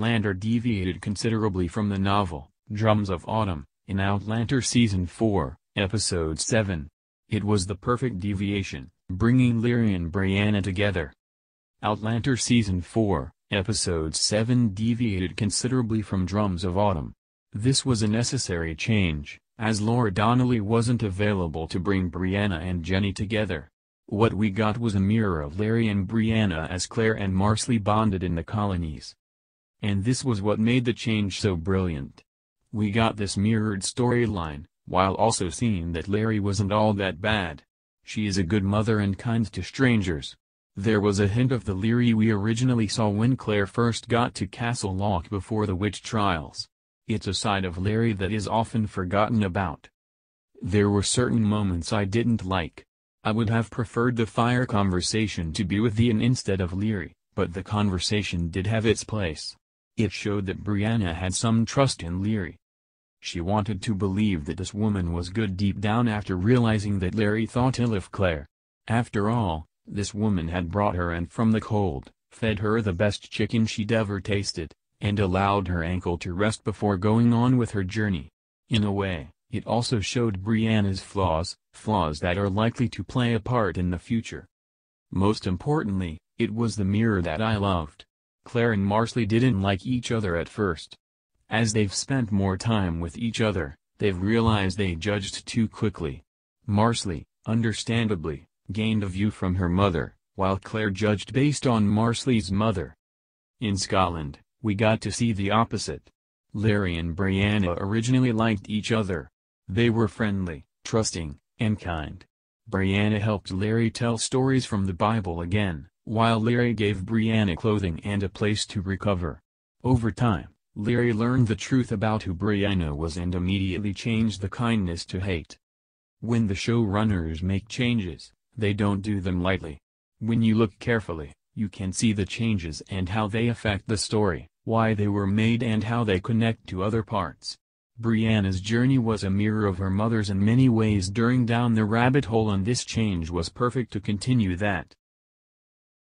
Outlander deviated considerably from the novel, Drums of Autumn, in Outlander Season 4, Episode 7. It was the perfect deviation, bringing Laoghaire and Brianna together. Outlander Season 4, Episode 7 deviated considerably from Drums of Autumn. This was a necessary change, as Laura Donnelly wasn't available to bring Brianna and Jenny together. What we got was a mirror of Laoghaire and Brianna as Claire and Marsley bonded in the colonies. And this was what made the change so brilliant. We got this mirrored storyline, while also seeing that Laoghaire wasn't all that bad. She is a good mother and kind to strangers. There was a hint of the Laoghaire we originally saw when Claire first got to Castle Lock before the witch trials. It's a side of Laoghaire that is often forgotten about. There were certain moments I didn't like. I would have preferred the fire conversation to be with Ian instead of Laoghaire, but the conversation did have its place. It showed that Brianna had some trust in Laoghaire. She wanted to believe that this woman was good deep down after realizing that Laoghaire thought ill of Claire. After all, this woman had brought her in from the cold, fed her the best chicken she'd ever tasted, and allowed her ankle to rest before going on with her journey. In a way, it also showed Brianna's flaws, flaws that are likely to play a part in the future. Most importantly, it was the mirror that I loved. Claire and Marsley didn't like each other at first. As they've spent more time with each other, they've realized they judged too quickly. Marsley, understandably, gained a view from her mother, while Claire judged based on Marsley's mother. In Scotland, we got to see the opposite. Laoghaire and Brianna originally liked each other. They were friendly, trusting, and kind. Brianna helped Laoghaire tell stories from the Bible again, while Laoghaire gave Brianna clothing and a place to recover. Over time, Laoghaire learned the truth about who Brianna was and immediately changed the kindness to hate. When the showrunners make changes, they don't do them lightly. When you look carefully, you can see the changes and how they affect the story, why they were made and how they connect to other parts. Brianna's journey was a mirror of her mother's in many ways during Down the Rabbit Hole, and this change was perfect to continue that.